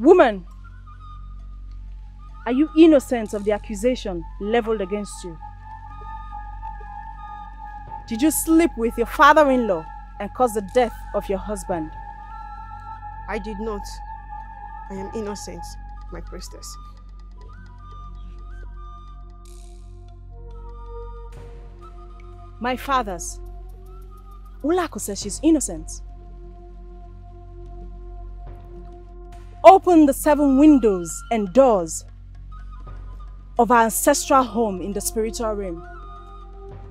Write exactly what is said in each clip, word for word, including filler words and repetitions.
Woman, are you innocent of the accusation leveled against you? Did you sleep with your father-in-law and cause the death of your husband? I did not. I am innocent, my priestess. My fathers, Ulako says she's innocent. Open the seven windows and doors of our ancestral home in the spiritual realm,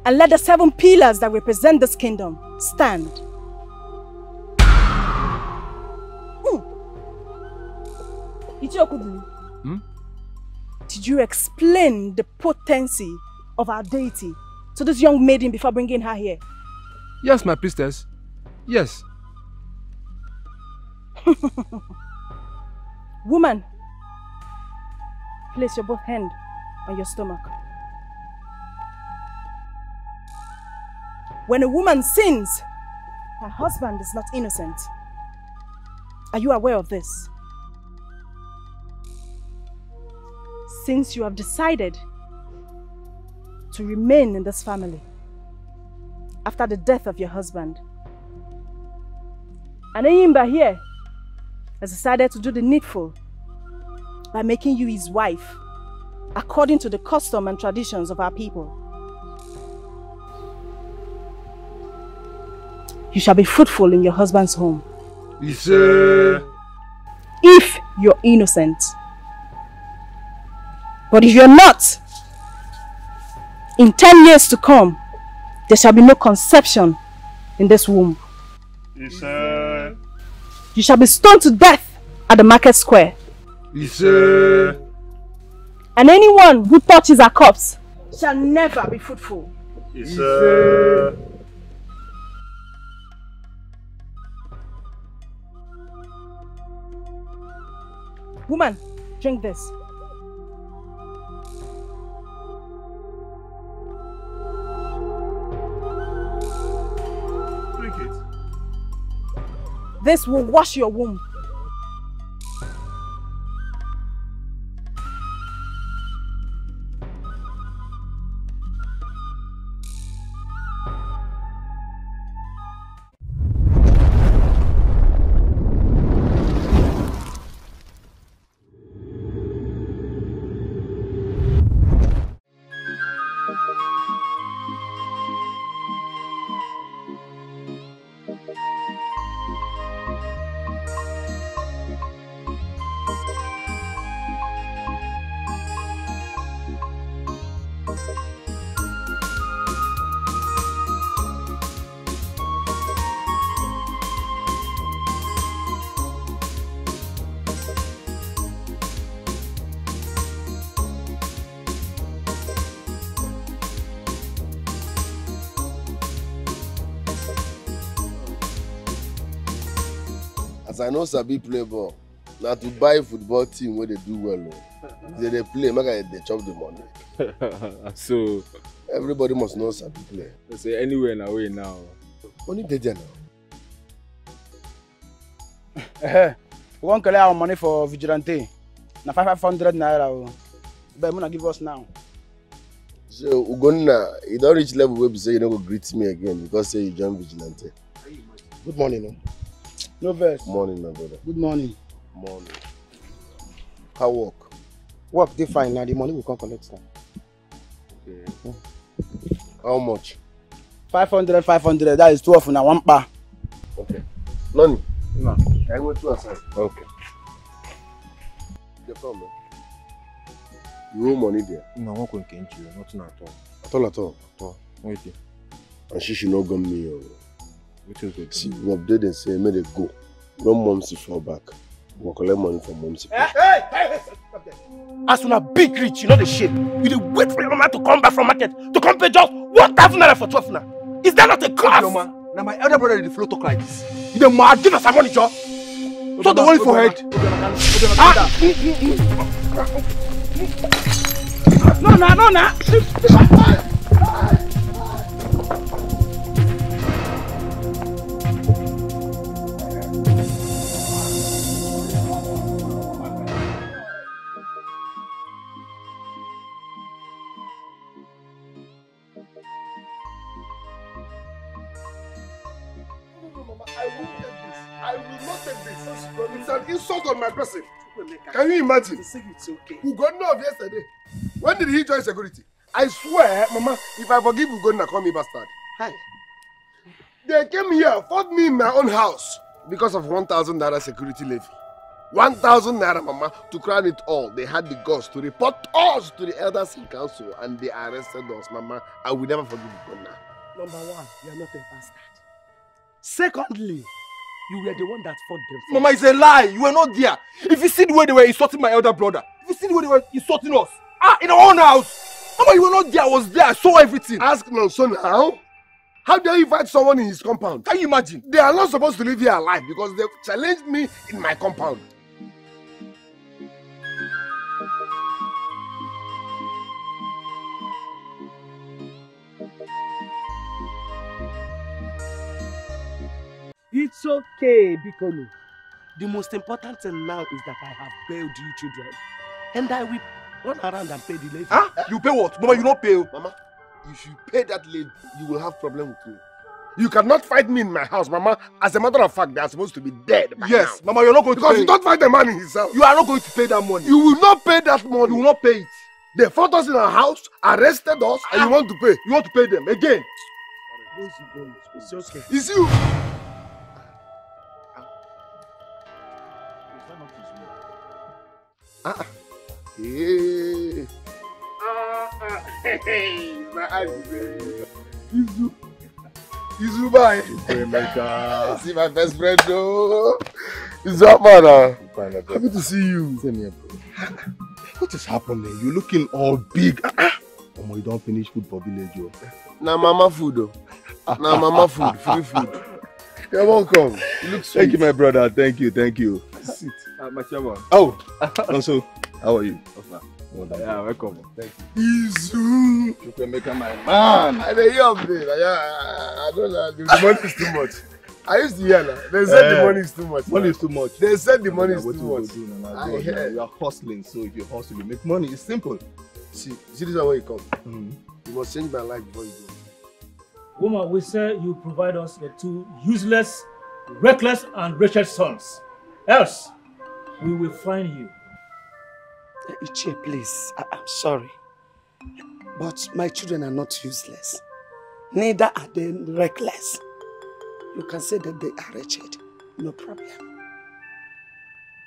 and let the seven pillars that represent this kingdom stand. Mm. Hmm? Did you explain the potency of our deity to this young maiden before bringing her here? Yes, my priestess. Yes. Woman, place your both hand on your stomach. When a woman sins, her husband is not innocent. Are you aware of this? Since you have decided to remain in this family after the death of your husband, and Ayimba here has decided to do the needful by making you his wife according to the custom and traditions of our people, you shall be fruitful in your husband's home. Iche. If you're innocent. But if you're not, in ten years to come, there shall be no conception in this womb. Iche. You shall be stoned to death at the market square. Iche. And anyone who touches our corpse shall never be fruitful. Iche. Woman, drink this. Drink it. This will wash your womb. I know Sabi play ball. Now to buy football team where they do well, they, they play, they chop the money. So everybody must know Sabi play. So anywhere and away now. Only they do now. We want to collect our money for vigilante. Now five hundred naira. But Muna give us now. So Ugonna, you don't reach level where you say you don't go greet me again because say you join vigilante. Good morning. No? No verse. Morning, my brother. Good morning. Morning. How work? Work, they fine. Now the money will come collect them. Okay. Yeah. How much? five hundred, five hundred. That is twelve now. One pa. Okay. None? No. I go to outside. Okay. They come, man. You owe money there? No, I can't get you. Nothing at all. At all, at all? At all. Wait. And she should not gun me. Or... Which is good. See, we update and say, may they go. No momsy fall back. We'll collect money from momsy. Hey, hey, hey, stop there. As soon as big rich, you know the shape. You do wait for your man to come back from market to come pay just one thousand naira for twelve now. Is that not a class? Okay, now my elder brother did the flow talk like this. You the mad as I want it, y'all. So the only for head. No, no, no, no. I won't take this. I will not take this. It's an insult on my person. Can you imagine? It's okay. Ugonna of yesterday. When did he join security? I swear, Mama, if I forgive Ugonna, call me bastard. Hi. They came here, fought me in my own house because of one thousand naira security levy. one thousand naira, Mama. To crown it all, they had the guts to report us to the elders in council and they arrested us, Mama. I will never forgive Ugonna. Number one, you are not a bastard. Secondly, you were the one that fought them. Mama, it's a lie. You were not there. If you see the way they were insulting my elder brother, if you see the way they were insulting us, ah, in our own house. Mama, you were not there. I was there. I saw everything. Ask Nelson now. How dare you invite someone in his compound? Can you imagine? They are not supposed to live here alive because they challenged me in my compound. It's okay, Bikono. The most important thing now is that I have bailed you children. And I will run around and pay the levy. Huh? You pay what? Mama, you don't pay. Mama, if you pay that levy, you will have problem with me. You cannot fight me in my house, Mama. As a matter of fact, they are supposed to be dead by yes, now. Mama, you're not going because to pay. Because you don't fight the man in his house. You are not going to pay that money. You will not pay that money. You will not pay it. They fought us in our house, arrested us, ah. and you want to pay. You want to pay them again. It's okay. It's you. Ah, uh -uh. Hey, hey, my eyes is ready. Izu, Izu, bye. Chukwuemeka. See my best friend, though. Izu, man. Happy to see you. Same here, bro. What is happening? You looking all big. Omo, you don't finish food for village, yo. Nah, mama food, oh. Nah, mama food. Free food. You're welcome. You look sweet. Thank you, my brother. Thank you, thank you. Sit. Oh, also, how are you? Yeah, welcome. Thank you. Izu! Chukwuemeka, my man! I don't hear of it. I don't know. The money is too much. I used to hear that. They said the money is too much. Money is too much. They said the money is too much. I hear. You are hustling, so if you hustle, you make money. It's simple. See, see this is where you come. Mm-hmm. You must change my life before you go. Woman, we say you provide us with two useless, reckless, and wretched sons. Else, we will find you. Iche, please. I I'm sorry. But my children are not useless. Neither are they reckless. You can say that they are wretched. No problem.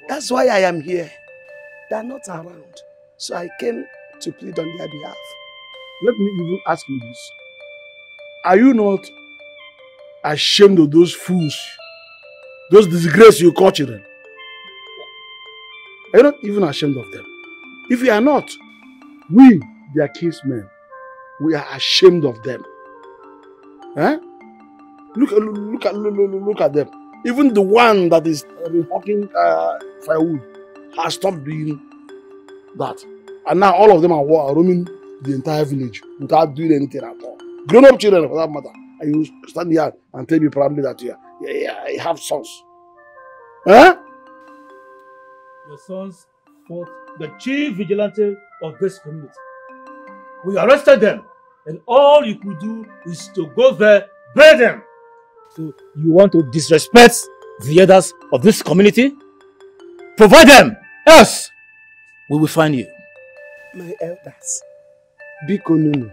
That's why I am here. They are not around. So I came to plead on their behalf. Let me even ask you this. Are you not ashamed of those fools, those disgrace you call children? Are you not even ashamed of them? If you are not, we, their kinsmen, we are ashamed of them. Huh? Look, look, look, look, look at them. Even the one that is hawking uh, firewood has stopped doing that. And now all of them are, are roaming the entire village without doing anything at all. Grown-up children, for that matter. And you stand here and tell me proudly that you, yeah, yeah, you have sons. Huh? Your sons fought the chief vigilante of this community. We arrested them, and all you could do is to go there, bear them. So you want to disrespect the elders of this community? Provide them, else we will find you. My elders, Bikono,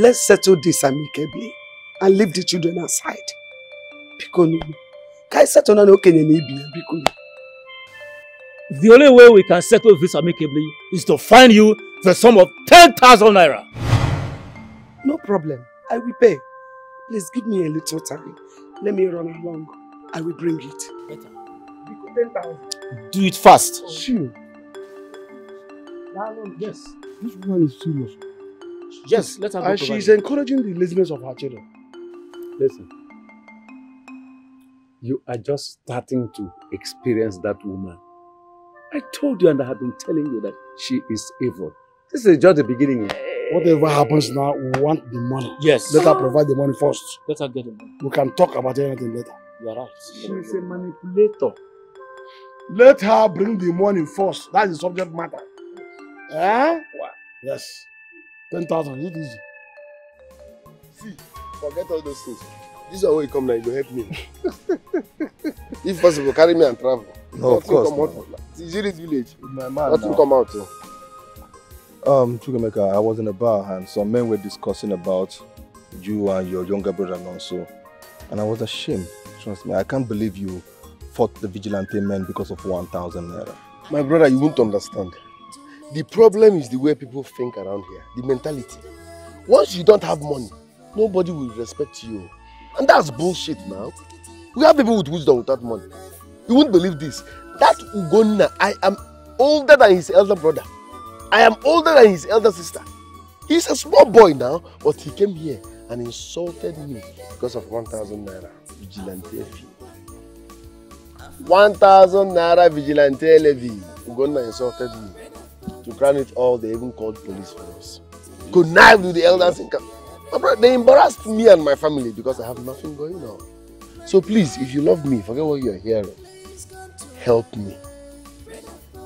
let's settle this amicably and leave the children aside. Bikono, can I settle on Okenene Bikono? The only way we can settle this amicably is to find you the sum of ten thousand naira. No problem. I will pay. Please give me a little time. Let me run along. I will bring it. Better. ten thousand. Do it fast. Sure. Yes. This woman is serious. Yes, let her go. And she is encouraging the laziness of her children. Listen. You are just starting to experience that woman. I told you and I have been telling you that she is evil. This is just the beginning. Whatever happens now, we want the money. Yes. Let her provide the money first. Let her get the money. We can talk about anything later. You are right. She is a manipulator. Let her bring the money first. That is the subject matter. Yes. Eh? What? Yes. ten thousand. It is easy. See, forget all those things. This is how you come now, you go help me. If possible, carry me and travel. No, of course. Come out. It's in this village. With my man. What will come out? Um, Chukwuemeka, I was in a bar and some men were discussing about you and your younger brother Nelson. And I was ashamed. Trust me, I can't believe you fought the vigilante men because of one thousand naira. My brother, you won't understand. The problem is the way people think around here, the mentality. Once you don't have money, nobody will respect you. And that's bullshit now. We have people with wisdom without money. You won't believe this. That Ugonna, I am older than his elder brother. I am older than his elder sister. He's a small boy now, but he came here and insulted me because of one thousand naira vigilante fee. one thousand naira vigilante levy. Ugonna insulted me. To crown it all, they even called police for us. Connived with the elders in camp. They embarrassed me and my family because I have nothing going on. So please, if you love me, forget what you're hearing. Help me.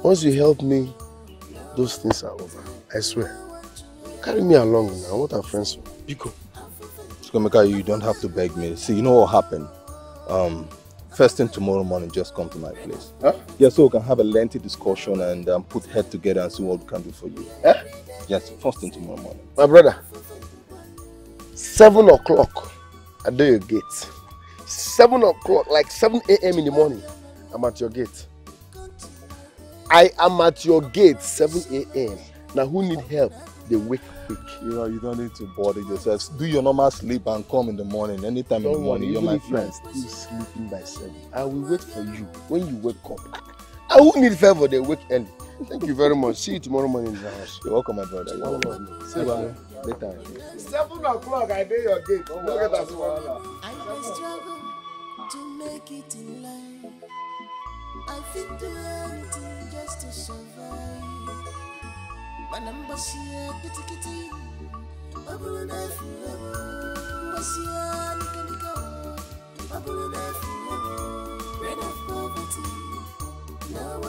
Once you help me, those things are over. I swear. Carry me along now. What are friends with? Biko. Chukwuemeka, you don't have to beg me. See, you know what happened? Um, First thing tomorrow morning, just come to my place. Huh? Yeah, so we can have a lengthy discussion and um, put head together and see what we can do for you. Huh? Yes, first thing tomorrow morning. My brother, seven o'clock, I do your gate. Seven o'clock, like seven A M in the morning, I'm at your gate. I am at your gate, seven A M Now, who need help? They wake quick. You know, you don't need to bother yourselves. Do your normal sleep and come in the morning. Anytime don't in the morning, you're my friend. Still sleeping by seven. I will wait for you when you wake up. I won't need favor. They wake early. Thank you very much. See you tomorrow morning in the house. You're welcome, my brother. You're welcome. See you later. later. Seven o'clock. I did your gate. Don't forget that one. I will struggle to make it in life. I think do anything just to survive. My number's here, kitty kitty. Bubble knife, Massia, Nikaniko. Bubble knife, red of poverty. No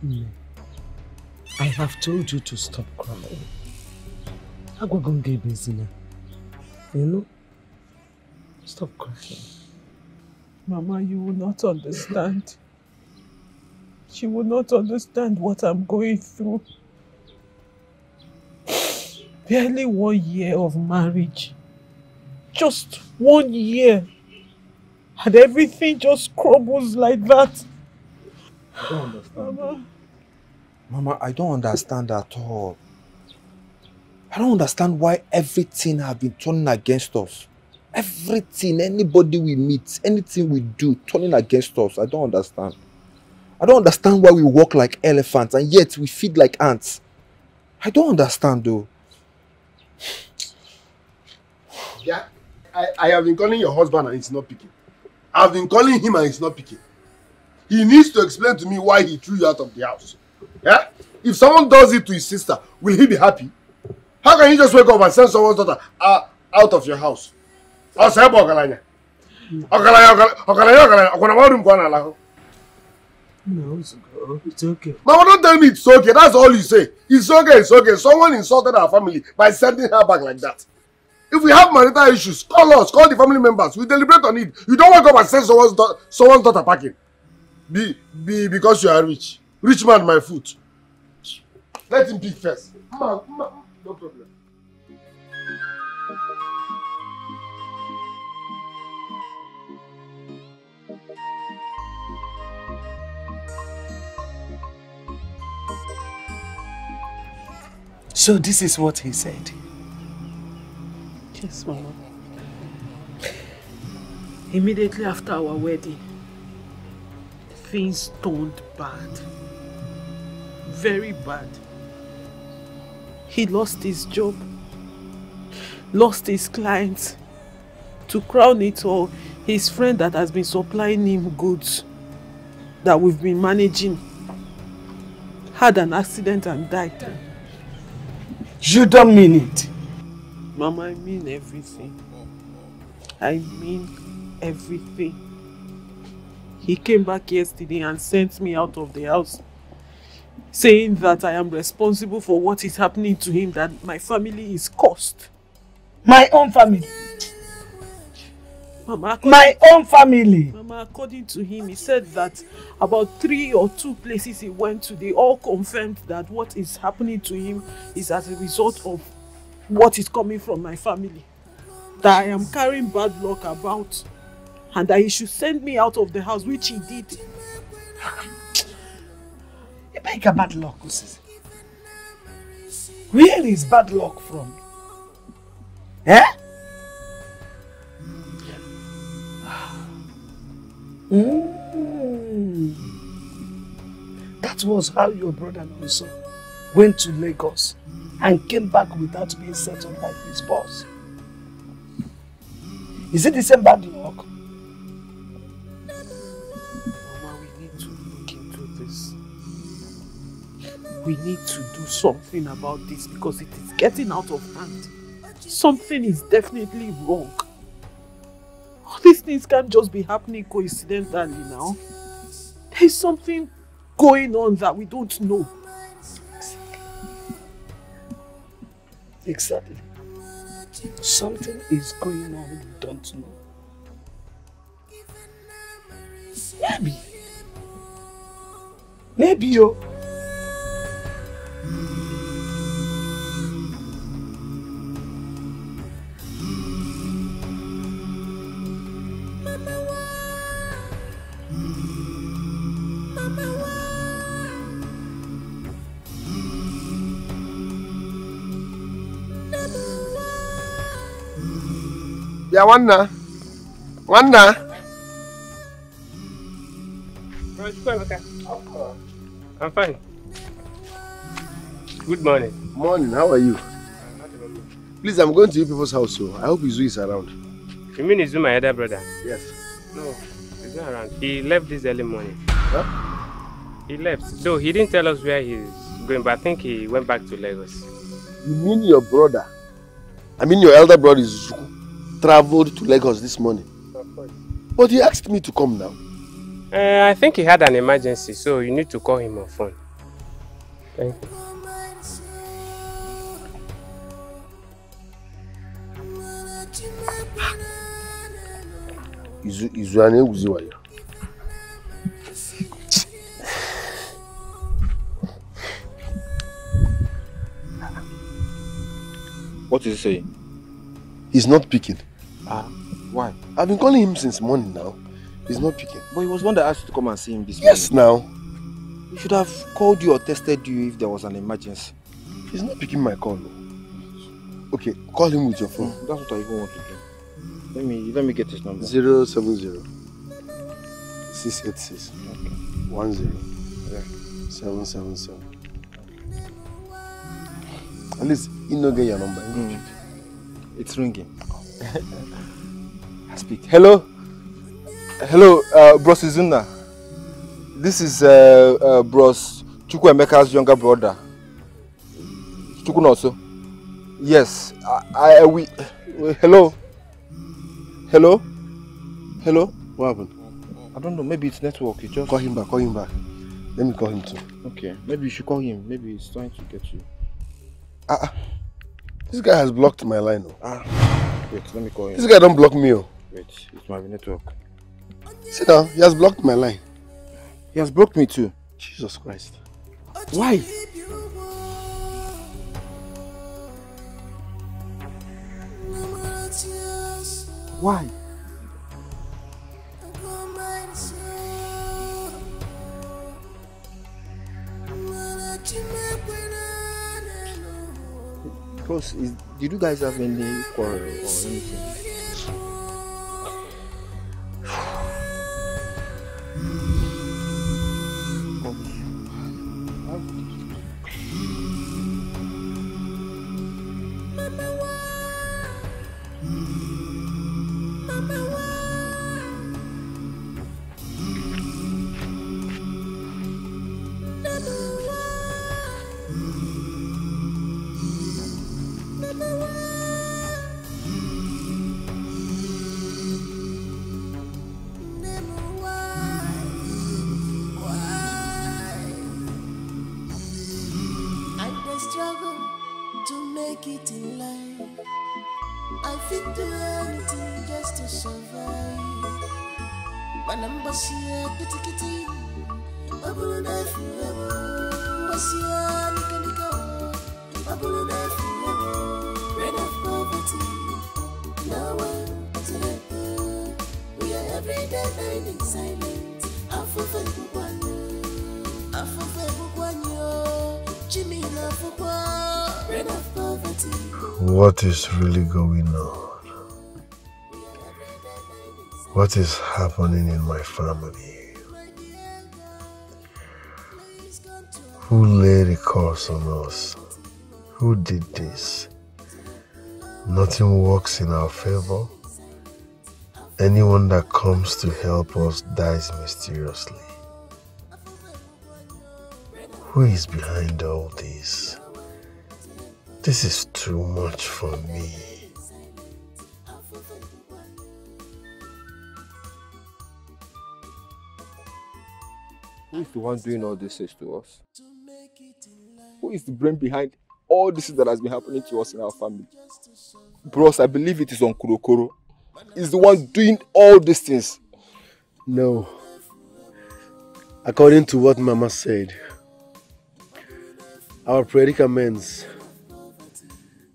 one. I have told you to stop crying. I'm going to get busy now. You know? Stop crying. Mama, you will not understand. She will not understand what I'm going through. Barely one year of marriage. Just one year. And everything just crumbles like that. I don't understand. Mama, Mama I don't understand at all. I don't understand why everything has been turning against us. Everything, anybody we meet, anything we do, turning against us. I don't understand. I don't understand why we walk like elephants and yet we feed like ants. I don't understand though. Yeah, I, I have been calling your husband and he's not picking. I've been calling him and he's not picking. He needs to explain to me why he threw you out of the house. Yeah? If someone does it to his sister, will he be happy? How can you just wake up and send someone's daughter uh, out of your house? No, it's okay. It's okay. Mama, don't tell me it's okay. That's all you say. It's okay, it's okay. Someone insulted our family by sending her back like that. If we have marital issues, call us. Call the family members. We deliberate on it. You don't wake up and send someone's, da someone's daughter packing. Be, be because you are rich. Rich man, my foot. Let him pick first. Ma, ma, no problem. So this is what he said. Yes, Mama. Immediately after our wedding, things turned bad. Very bad. He lost his job, lost his clients. To crown it all, his friend that has been supplying him goods that we've been managing had an accident and died. You don't mean it. Mama, I mean everything. I mean everything. He came back yesterday and sent me out of the house, saying that I am responsible for what is happening to him, that my family is cursed. My own family? Mama, my own family. Mama, according to him, he said that about three or two places he went to, they all confirmed that what is happening to him is as a result of what is coming from my family. That I am carrying bad luck about and that he should send me out of the house, which he did. You make a bad luck, Osisi. Where is bad luck from? Eh? Mm. That was how your brother Nelson went to Lagos and came back without being settled by his boss. Is it the same bad luck? Mama, we need to look into this. We need to do something about this because it is getting out of hand. Something is definitely wrong. All these things can't just be happening coincidentally now. There's something going on that we don't know. Exactly. Something is going on we don't know. Maybe. Maybe you. Yeah, Wanda. Wanda. I'm fine. Good morning. Morning, how are you? I'm not alone. Please, I'm going to your people's house, so I hope Izu is around. You mean Izu, my other brother? Yes. No, he's not around. He left this early morning. Huh? He left. Though he didn't tell us where he's going, but I think he went back to Lagos. You mean your brother? I mean your elder brother is Izu. Traveled to Lagos this morning. Of course. But he asked me to come now. Uh, I think he had an emergency, so you need to call him on phone. Thank you. Izu, Izuane Uziwaya. What is he saying? He's not picking. Ah, uh, why? I've been calling him since morning now. He's not picking. But he was one that asked you to come and see him this morning. Yes, now. He should have called you or tested you if there was an emergency. He's not picking my call. No. Okay, call him with your phone. Mm, that's what I even want to do. Let me let me get his number. Zero seven zero six eight six okay. one zero yeah. seven seven seven. At least you know get your number. Mm. It's ringing. I speak. Hello, hello, uh, Bros Izuna. This is uh, uh, Bros Chukwuemeka's younger brother. Chukwuna also. Yes, I, I we. Uh, hello, hello, hello. What happened? I don't know. Maybe it's network. It just... Call him back. Call him back. Let me call him too. Okay. Maybe you should call him. Maybe he's trying to get you. Ah. Uh-uh. This guy has blocked my line. Oh. Ah. Wait, let me call him. This guy don't block me. Oh. Wait, it's my network. Sit down, he has blocked my line. He has blocked me too. Jesus Christ. Why? Why? Close. Is, did you guys have any quarrel or anything? I fit do anything just to survive. When I'm Basia, kitty kitty, Babu Nefu, Basia, Nikaniko, Babu Nefu, reign of poverty. No one to let go. We are every day lying in silence. Afufe Bukwanyo, Afufe Bukwanyo, Jimmy Lafukwa, reign of poverty. What is really going on? What is happening in my family? Who laid the curse on us? Who did this? Nothing works in our favor. Anyone that comes to help us dies mysteriously. Who is behind all this? This is too much for me. Who is the one doing all these things to us? Who is the brain behind all this that has been happening to us in our family? Bros, I believe it is Okoro Kolo. He's the one doing all these things. No. According to what Mama said, our predicaments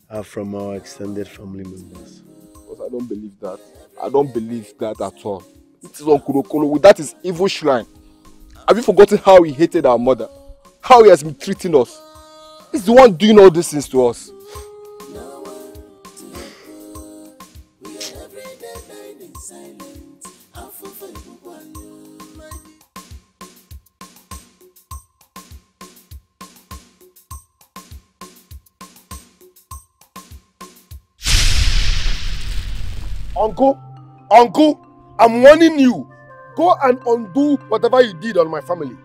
are from our extended family members. Because I don't believe that. I don't believe that at all. It is Okoro Kolo with that is evil shrine. Have you forgotten how he hated our mother? How he has been treating us? He's the one doing all these things to us. Uncle, uncle, I'm warning you. Go and undo whatever you did on my family.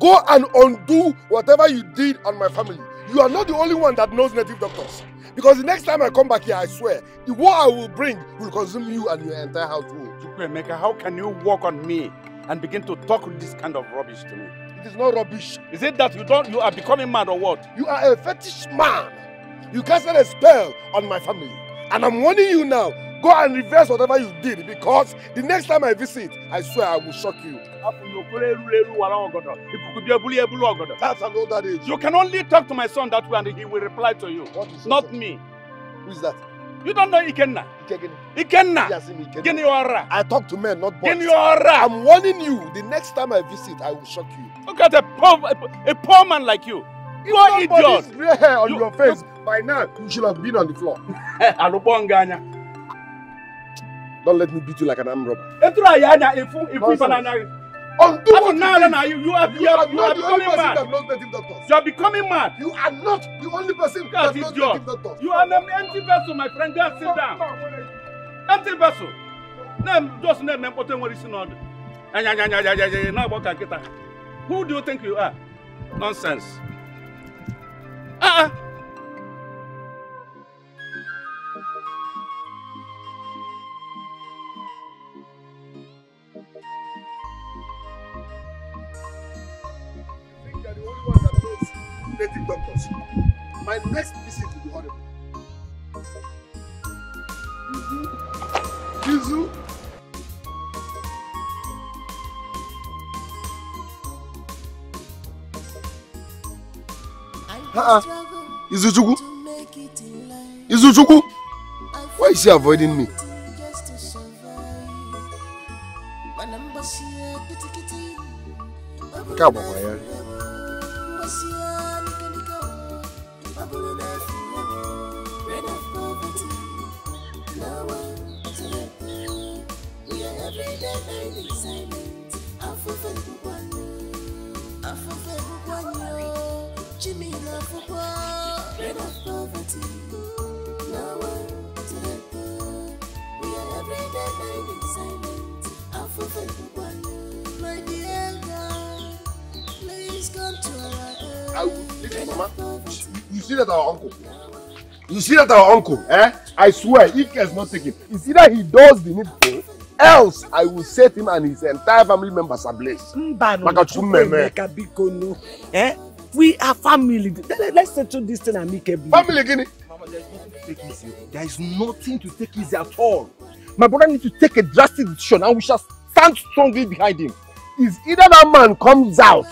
Go and undo whatever you did on my family. You are not the only one that knows native doctors. Because the next time I come back here, I swear, the war I will bring will consume you and your entire household. Chukwuemeka, how can you walk on me and begin to talk this kind of rubbish to me? It is not rubbish. Is it that you don't? You are becoming mad or what? You are a fetish man. You casted a spell on my family. And I'm warning you now. Go and reverse whatever you did, because the next time I visit, I swear I will shock you. That's an older age. You can only talk to my son that way and he will reply to you. What is Not son? me. Who is that? You don't know Ikenna. Ikenna. Ikenna. Yes, Ikenna. I talk to men, not boys. I'm warning you, the next time I visit, I will shock you. Look at a poor, a, a poor man like you. You are idiot. Gray hair on you, your face. You, By now, you should have been on the floor. Don't let me beat you like an arm robber. Undo what you You are not the only person that knows native doctors. You are becoming mad. You are not the only person that knows native doctors. You are an empty vessel, my friend. Just sit down. Empty vessel. Just name them what is in order. Who do you think you are? Nonsense. Ah. Native doctors. My next visit will be horrible. Izu. Izu. Uh-uh. Izu Chukwu. Izu Chukwu. Why is she avoiding me? Come on, man. I will, listen, Mama. You see that our uncle? You see that our uncle? Eh? I swear, he cares not taking. It's either he does the needful, else I will set him and his entire family members ablaze. Bikono. Eh? We are family. Let's settle this thing amicably. Family, Guinea. There is nothing to take easy. There is nothing to take easy at all. My brother needs to take a drastic decision and we shall stand strongly behind him. If either that man comes out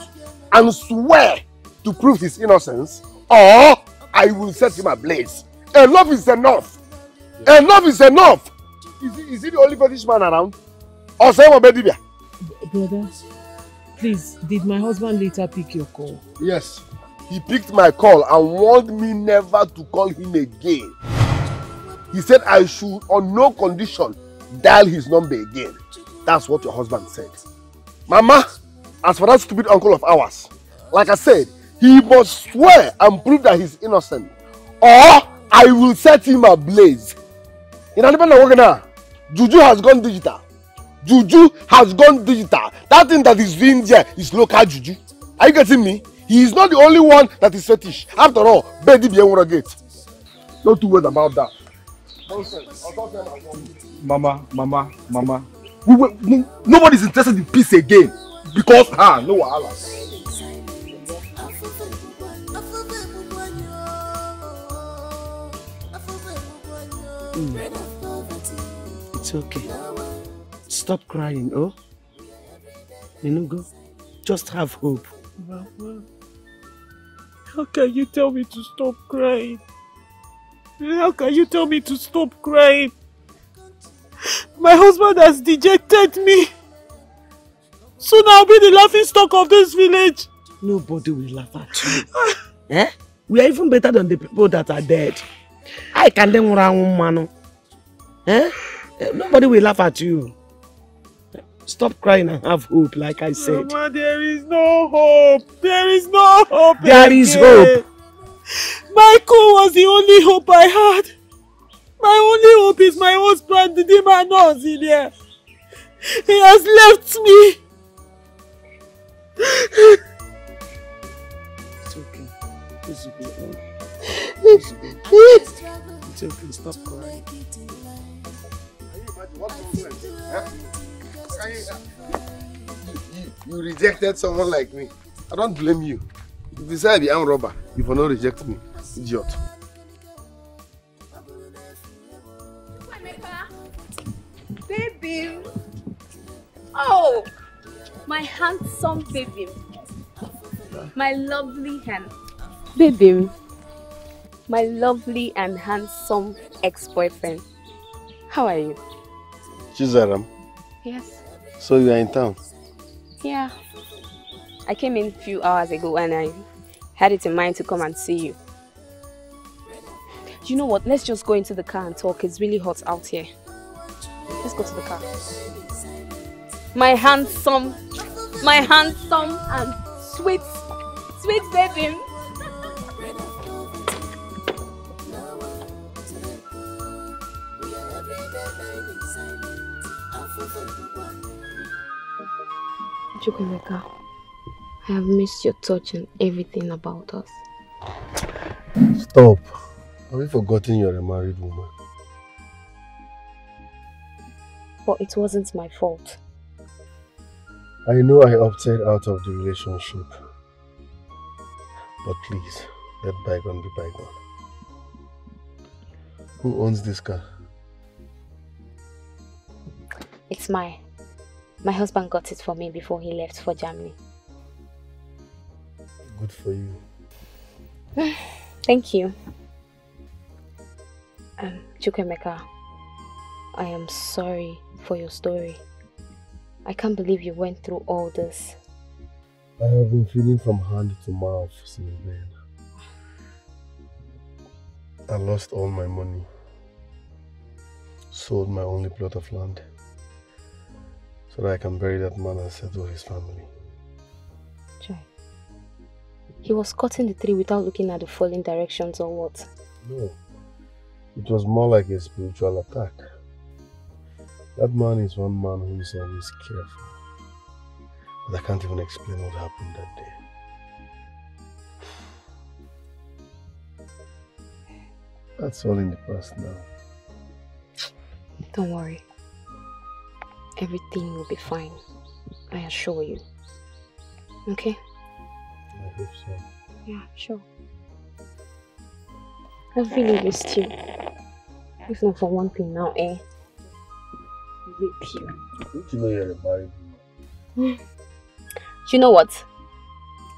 and swear to prove his innocence, or I will set him ablaze. Enough is enough. Yeah. Enough is enough. Is he, is he the only British man around? Or someone baby? Brother, please, did my husband later pick your call? Yes. He picked my call and warned me never to call him again. He said I should, on no condition, dial his number again. That's what your husband said. Mama, as for that stupid uncle of ours, like I said, he must swear and prove that he's innocent, or I will set him ablaze. In Ugonna, Juju has gone digital. Juju has gone digital. That thing that is doing there is local Juju. Are you getting me? He is not the only one that is fetish. After all, Bedi Bienwara Gate. Don't worry about that. Nonsense. Mama, Mama, Mama. We, we, we, nobody's interested in peace again. Because, ah, no wahala. Mm. It's okay. Stop crying, oh? You know, go. Just have hope. Mama, how can you tell me to stop crying? How can you tell me to stop crying? My husband has dejected me. Soon I'll be the laughing stock of this village. Nobody will laugh at you. Eh? We are even better than the people that are dead. I can them around, man. Eh? Nobody will laugh at you. Stop crying and have hope, like I said. Mama, there is no hope. There is no hope. There is hope. Michael was the only hope I had. My only hope is my husband, the demon Ozilia. He has left me. It's okay. It's okay. It's okay. It's okay. It's okay. Stop crying. You, you rejected someone like me. I don't blame you. Besides, I'm a robber. You will not reject me, idiot. Baby, oh, my handsome baby, my lovely hand, baby, my lovely and handsome ex-boyfriend. How are you? Chisaram. Yes. So you are in town? Yeah. I came in a few hours ago and I had it in mind to come and see you. You know what? Let's just go into the car and talk. It's really hot out here. Let's go to the car. My handsome, my handsome and sweet, sweet baby. Chukwuemeka, I have missed your touch and everything about us. Stop. Have you forgotten you're a married woman? But it wasn't my fault. I know I opted out of the relationship. But please, let bygone be bygone. Who owns this car? It's mine. My husband got it for me before he left for Germany. Good for you. Thank you. Um, Chukwuemeka, I am sorry for your story. I can't believe you went through all this. I have been feeling from hand to mouth since then. I lost all my money. Sold my only plot of land. So that I can bury that man and settle his family. Joy. He was cutting the tree without looking at the falling directions or what? No. It was more like a spiritual attack. That man is one man who is always careful. But I can't even explain what happened that day. That's all in the past now. Don't worry. Everything will be fine. I assure you. Okay? I hope so. Yeah, sure. I've really missed you. If not for one thing now, eh? With you. Don't you know you're a married woman? Do you know what?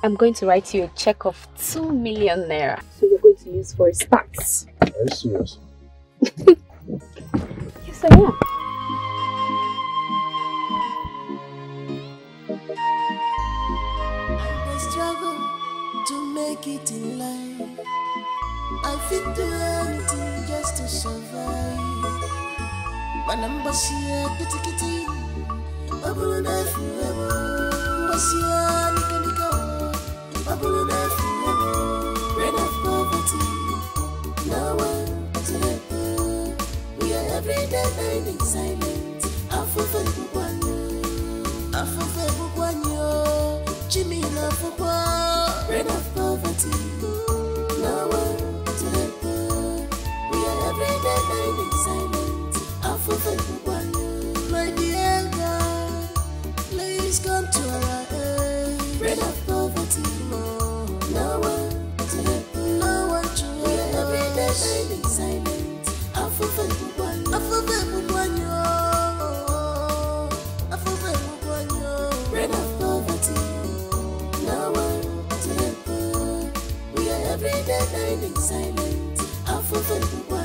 I'm going to write you a check of two million naira. So you're going to use for stacks. Are you serious? Yes, I am. I struggle to make it in life. I fit do anything just to survive. My number's here, kitty kitty. I'm going to forever. I believe everyone, rid of poverty, no one to help. We are every day finding silence. I fulfill Bukwanyo, I fulfill Bukwanyo, Jimmy love Bukwanyo. Rid of poverty, no one to help. We are every day finding silence. I fulfill Bukwanyo. My dear God, please come to our aid. Rid of poverty, no one to help, no one to help. Every day finding silence. I fulfill Bukwanyo, I fulfill Bukwanyo, I fulfill Bukwanyo. Rid of poverty, no one to help. We are every day finding silence. I fulfill Bukwanyo.